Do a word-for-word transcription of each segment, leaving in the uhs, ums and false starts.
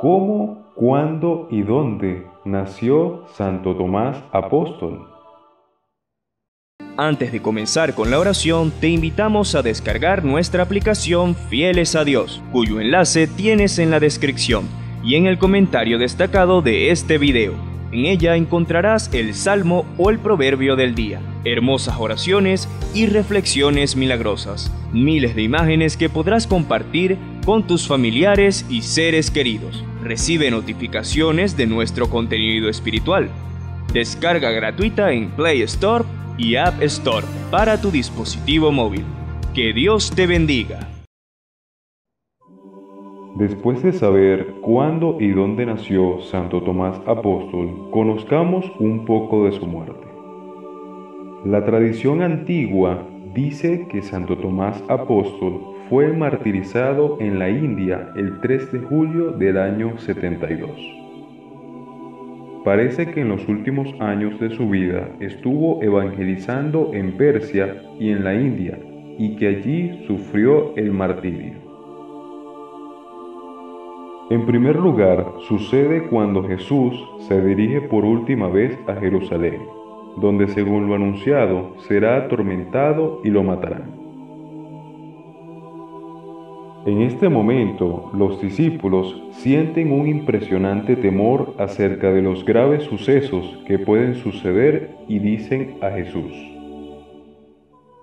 ¿Cómo, cuándo y dónde nació Santo Tomás Apóstol? Antes de comenzar con la oración, te invitamos a descargar nuestra aplicación Fieles a Dios, cuyo enlace tienes en la descripción y en el comentario destacado de este video. En ella encontrarás el Salmo o el Proverbio del Día, hermosas oraciones y reflexiones milagrosas, miles de imágenes que podrás compartir con tus familiares y seres queridos. Recibe notificaciones de nuestro contenido espiritual. Descarga gratuita en Play Store y App Store para tu dispositivo móvil. Que Dios te bendiga. Después de saber cuándo y dónde nació Santo Tomás Apóstol, conozcamos un poco de su muerte. La tradición antigua dice que Santo Tomás Apóstol fue martirizado en la India el tres de julio del año setenta y dos. Parece que en los últimos años de su vida estuvo evangelizando en Persia y en la India, y que allí sufrió el martirio. En primer lugar, sucede cuando Jesús se dirige por última vez a Jerusalén, donde según lo anunciado, será atormentado y lo matarán. En este momento, los discípulos sienten un impresionante temor acerca de los graves sucesos que pueden suceder y dicen a Jesús: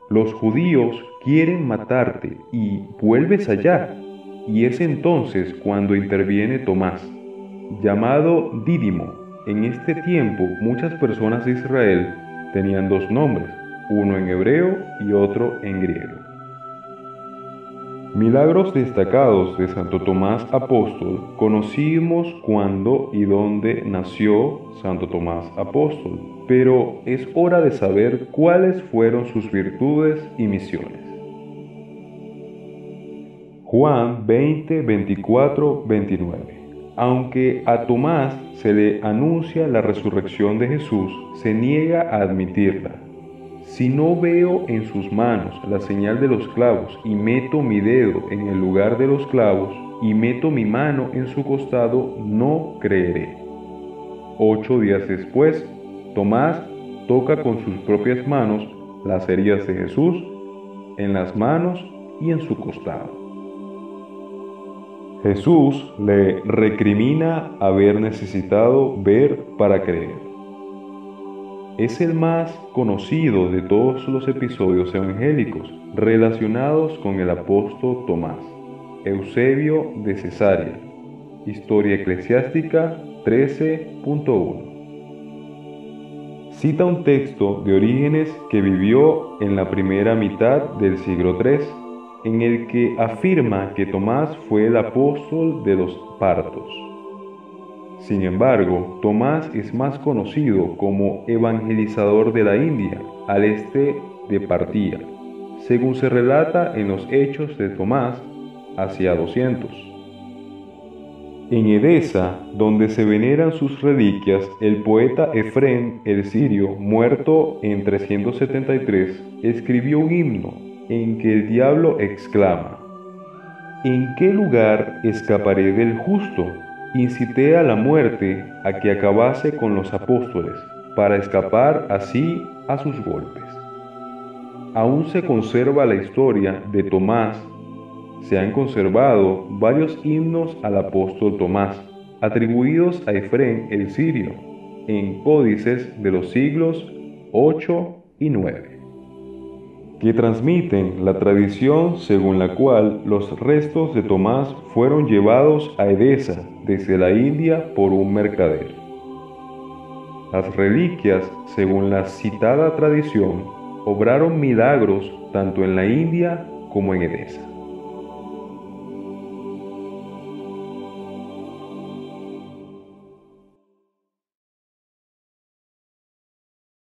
«Los judíos quieren matarte y vuelves allá». Y es entonces cuando interviene Tomás, llamado Dídimo. En este tiempo muchas personas de Israel tenían dos nombres, uno en hebreo y otro en griego. Milagros destacados de Santo Tomás Apóstol. Conocimos cuándo y dónde nació Santo Tomás Apóstol, pero es hora de saber cuáles fueron sus virtudes y misiones. Juan veinte, veinticuatro, veintinueve. Aunque a Tomás se le anuncia la resurrección de Jesús, se niega a admitirla. Si no veo en sus manos la señal de los clavos y meto mi dedo en el lugar de los clavos y meto mi mano en su costado, no creeré. Ocho días después, Tomás toca con sus propias manos las heridas de Jesús en las manos y en su costado. Jesús le recrimina haber necesitado ver para creer. Es el más conocido de todos los episodios evangélicos relacionados con el apóstol Tomás. Eusebio de Cesarea, Historia Eclesiástica trece punto uno. Cita un texto de Orígenes que vivió en la primera mitad del siglo tres, en el que afirma que Tomás fue el apóstol de los partos. Sin embargo, Tomás es más conocido como evangelizador de la India, al este de Partia, según se relata en los Hechos de Tomás, hacia doscientos. En Edesa, donde se veneran sus reliquias, el poeta Efrén el Sirio, muerto en trescientos setenta y tres, escribió un himno en que el diablo exclama: ¿en qué lugar escaparé del justo? Incité a la muerte a que acabase con los apóstoles, para escapar así a sus golpes. Aún se conserva la historia de Tomás. Se han conservado varios himnos al apóstol Tomás, atribuidos a Efrén el Sirio, en códices de los siglos ocho y nueve. Que transmiten la tradición según la cual los restos de Tomás fueron llevados a Edesa desde la India por un mercader. Las reliquias, según la citada tradición, obraron milagros tanto en la India como en Edesa.